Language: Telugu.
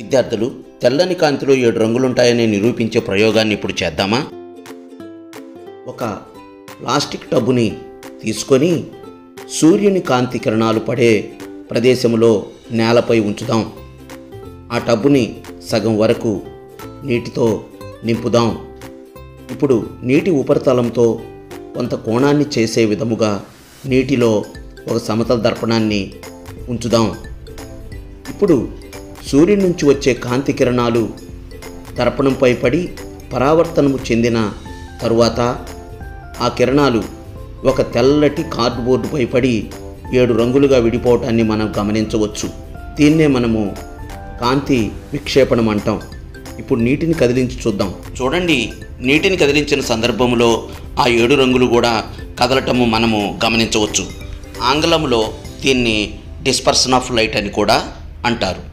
విద్యార్థులు, తెల్లని కాంతిలో 7 రంగులుంటాయని నిరూపించే ప్రయోగాన్ని ఇప్పుడు చేద్దామా? ఒక ప్లాస్టిక్ టబ్బుని తీసుకొని సూర్యుని కాంతి కిరణాలు పడే ప్రదేశంలో నేలపై ఉంచుదాం. ఆ టబ్బుని సగం వరకు నీటితో నింపుదాం. ఇప్పుడు నీటి ఉపరితలంతో కొంత కోణాన్ని చేసే విధముగా నీటిలో ఒక సమతల దర్పణాన్ని ఉంచుదాం. ఇప్పుడు సూర్యుని నుంచి వచ్చే కాంతి కిరణాలు దర్పణంపై పడి పరావర్తనము చెందిన తరువాత ఆ కిరణాలు ఒక తెల్లటి కార్డ్బోర్డుపై పడి 7 రంగులుగా విడిపోవటాన్ని మనం గమనించవచ్చు. దీన్నే మనము కాంతి విక్షేపణం అంటాం. ఇప్పుడు నీటిని కదిలించి చూద్దాం. చూడండి, నీటిని కదిలించిన సందర్భంలో ఆ 7 రంగులు కూడా కదలటము మనము గమనించవచ్చు. ఆంగ్లంలో దీన్ని డిస్పర్షన్ ఆఫ్ లైట్ అని కూడా అంటారు.